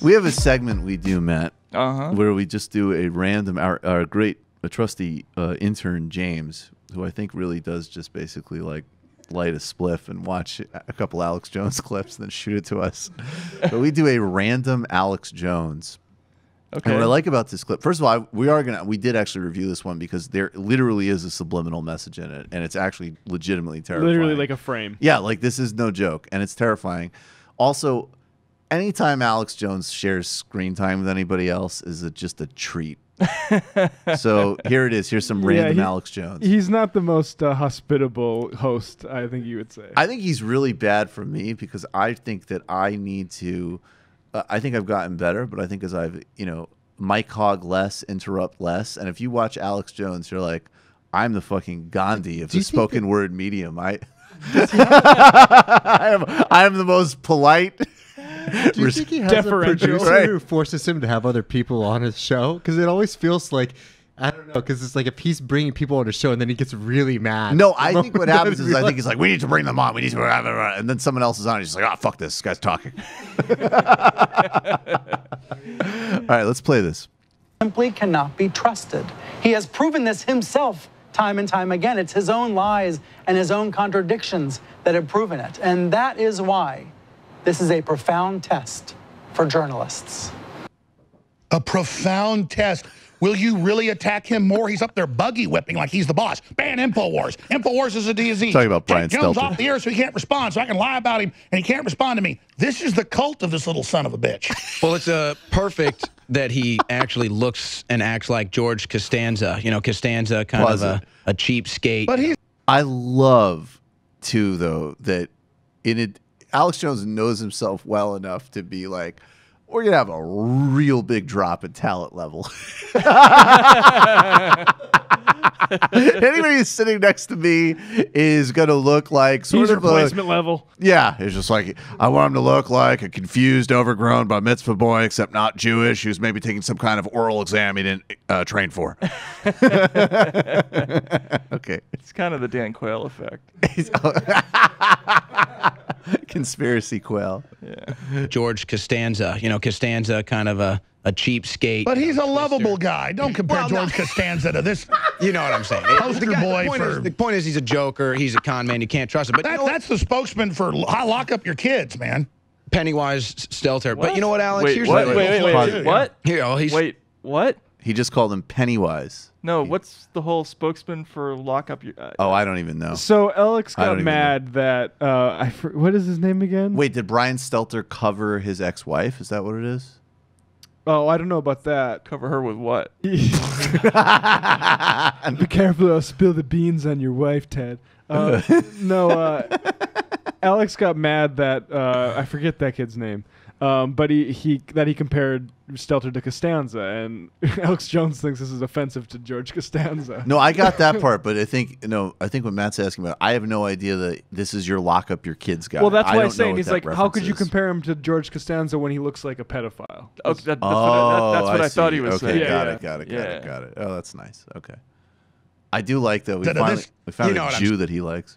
We have a segment we do, Matt, where we just do a random. Our great, trusty intern James, who I think really does just basically like light a spliff and watch a couple Alex Jones clips, and then shoot it to us. But we do a random Alex Jones. Okay. And what I like about this clip, first of all, we did actually review this one because there literally is a subliminal message in it, and it's actually legitimately terrifying. Literally like a frame. Yeah, like this is no joke, and it's terrifying. Also, anytime Alex Jones shares screen time with anybody else is just a treat. So here it is. Here's some random Alex Jones. He's not the most hospitable host, I think you would say. I think he's really bad for me because I think that I need to... I think I've gotten better, but I think as I've, you know, mic hog less, interrupt less. And if you watch Alex Jones, you're like, I'm the fucking Gandhi of the spoken word medium. I am the most polite. Do you think he has a producer who forces him to have other people on his show? Because it always feels like, I don't know, because it's like if he's bringing people on his show and then he gets really mad. No, I think what happens is I think he's like, we need to bring them on. We need to bring them on. And then someone else is on. And he's like, oh, fuck this. This guy's talking. All right, let's play this. Simply cannot be trusted. He has proven this himself time and time again. It's his own lies and his own contradictions that have proven it. And that is why this is a profound test for journalists. A profound test. Will you really attack him more? He's up there buggy whipping like he's the boss. Ban InfoWars. InfoWars is a disease. Talking about Brian Stelter. Take Jones off the air so he can't respond, so I can lie about him, and he can't respond to me. This is the cult of this little son of a bitch. Well, it's perfect that he actually looks and acts like George Costanza. You know, Costanza kind of a cheapskate. But he's... I love, too, though, that in it... Alex Jones knows himself well enough to be like, we're going to have a real big drop in talent level. Anybody who's sitting next to me is going to look like sort of replacement level. Yeah. It's just like, I want him to look like a confused, overgrown bar mitzvah boy, except not Jewish, who's maybe taking some kind of oral exam he didn't train for. Okay. It's kind of the Dan Quayle effect. Conspiracy Quayle. Yeah. George Costanza. You know, Costanza kind of a cheapskate. But he's a lovable guy. Don't compare George Costanza to this. You know what I'm saying. The point is he's a joker. He's a con man. You can't trust him. But that, you know, that's the spokesman for lock up your kids, man. Pennywise Stelter. What? But you know what, Alex? Wait, what? He just called him Pennywise. No, what's the whole spokesman for lock up your... oh, I don't even know. So Alex got mad that... what is his name again? Wait, did Brian Stelter cover his ex-wife? Is that what it is? Oh, I don't know about that. Cover her with what? Be careful, I'll spill the beans on your wife, Ted. Alex got mad that... I forget that kid's name. But he compared Stelter to Costanza, and Alex Jones thinks this is offensive to George Costanza. No, I got that part, but I think I think what Matt's asking about, I have no idea that this is your lock up your kids guy. Well, that's why I'm saying he's like, how could you compare him to George Costanza when he looks like a pedophile? Oh, that's what I thought he was saying. Okay, got it. Oh, that's nice. Okay, I do like that we found a Jew that he likes.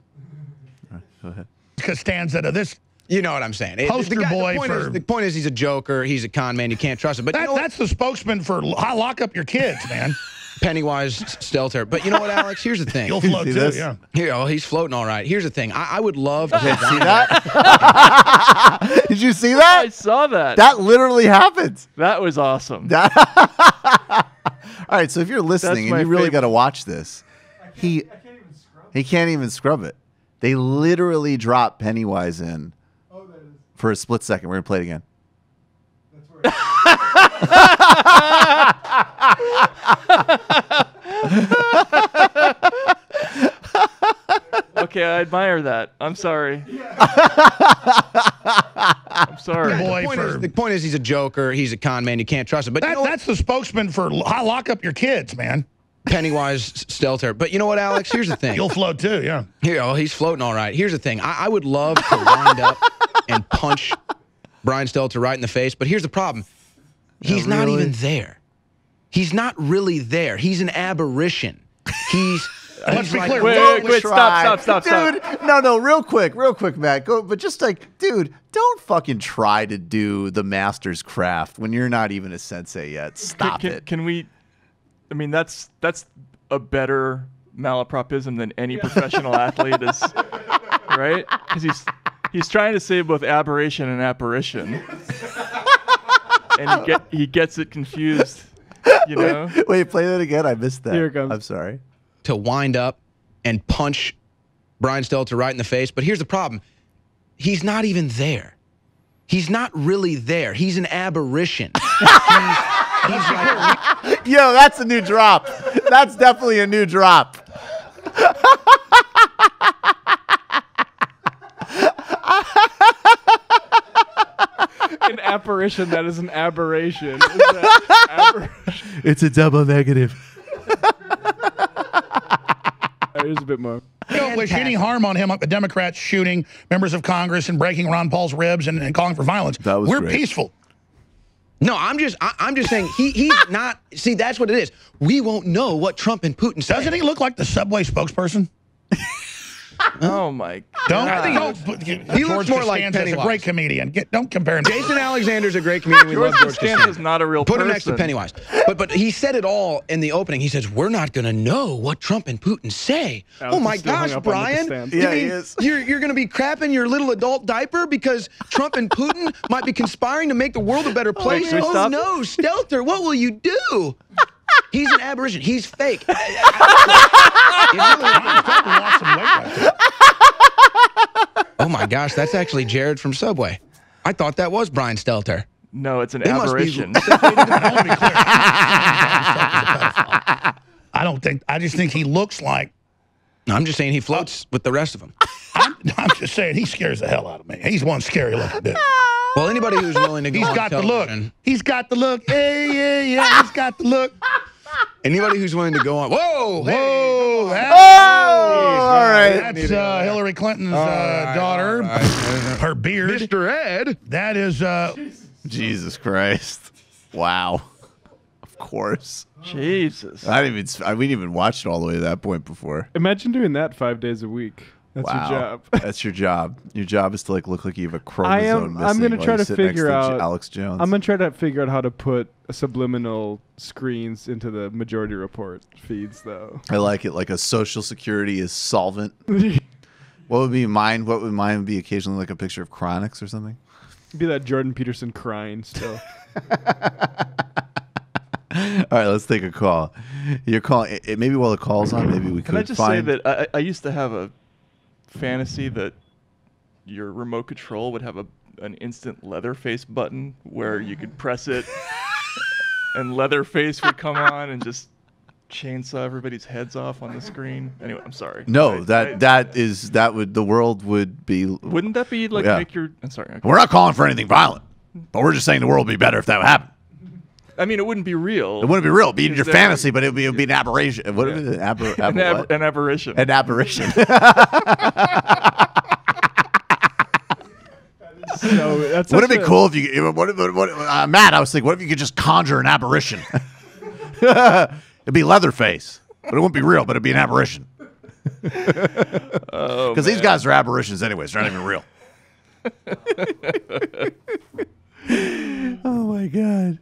All right, go ahead. Costanza to this. You know what I'm saying. The point is he's a joker. He's a con man. You can't trust him. But that's the spokesman for lock up your kids, man. Pennywise Stelter. But you know what, Alex? Here's the thing. You'll float too, yeah. You know, he's floating all right. Here's the thing. I would love to... Did you see that? Did you see that? I saw that. That literally happened. That was awesome. All right, so if you're listening and you really got to watch this, he can't even scrub it. They literally drop Pennywise in. For a split second, we're gonna play it again. That's where Okay, I admire that. I'm sorry. I'm sorry. The point is, he's a joker. He's a con man. You can't trust him. But that's the spokesman for lock up your kids, man. Pennywise Stelter. But you know what, Alex? Here's the thing. You'll float too, yeah. You know, he's floating all right. Here's the thing. I would love to wind up and punch Brian Stelter right in the face. But here's the problem. He's not even there. He's not really there. He's an aberration. He's Let's be clear. Wait, stop. Dude, no, real quick, Matt. Go, but just like, dude, don't fucking try to do the master's craft when you're not even a sensei yet. Stop it. Can we? I mean, that's a better malapropism than any professional athlete is, right? Because he's trying to say both aberration and apparition, and he gets it confused. You know? Wait, play that again. I missed that. Here it comes. I'm sorry. To wind up and punch Brian Stelter right in the face. But here's the problem. He's not even there. He's not really there. He's an aberration. he's like, yo, that's a new drop. That's definitely a new drop. An apparition that is an aberration. Is that aberration? It's a double negative. There's a bit more. Was shooting harm on him, like the Democrats shooting members of Congress and breaking Ron Paul's ribs and calling for violence. That was great. Peaceful. No, I'm just saying he's not. See, that's what it is. We won't know what Trump and Putin say. Doesn't he look like the subway spokesperson? Oh my God! He looks more like Pennywise. A great comedian. Don't compare him. Jason Alexander's a great comedian. We love George Costanza. Is not a real person. Put him next to Pennywise. But he said it all in the opening. He says we're not going to know what Trump and Putin say. Alex, oh my gosh, Brian! Yeah, he is. You're going to be crapping your little adult diaper because Trump and Putin might be conspiring to make the world a better place. Oh no, Stelter! What will you do? He's an aberration. He's fake. Oh my gosh, that's actually Jared from Subway. I thought that was Brian Stelter. No, it's an aberration. I just think he looks like. No, I'm just saying he floats with the rest of them. I'm just saying he scares the hell out of me. He's one scary looking dude. Well, anybody who's willing to go on television. He's got the look. Yeah, he's got the look. Anybody who's willing to go on. Whoa! Hey. Oh, all right. That's Hillary Clinton's daughter. Right. Her beard. Mr. Ed. That is. Jesus Christ! Wow. Of course. Jesus. We didn't even watch it all the way to that point before. Imagine doing that 5 days a week. That's your job. That's your job. Your job is to like look like you have a chromosome missing. I'm gonna try to figure out Alex Jones. I'm gonna try to figure out how to put subliminal screens into the Majority Report feeds, though. I like it. Like a Social Security is solvent. What would be mine? What would mine be? Occasionally, like a picture of Chronix or something. It'd be that Jordan Peterson crying still. All right, let's take a call. You're calling. Maybe while the call's on, maybe we could. Can I just say that I used to have a fantasy that your remote control would have an instant Leatherface button where you could press it and Leatherface would come on and just chainsaw everybody's heads off on the screen. Anyway, I'm sorry. No, the world would be. Wouldn't that be like make your? I'm sorry. Okay. We're not calling for anything violent, but we're just saying the world would be better if that would happen. I mean, it wouldn't be real. It wouldn't be real. It'd be in your fantasy, but it'd be an aberration. What is it? An aberration. An aberration. Wouldn't it be cool if you? Matt, I was thinking, what if you could just conjure an aberration? It'd be Leatherface, but it wouldn't be real. But it'd be an aberration. Oh, because these guys are aberrations, anyways. They're not even real. Oh my God.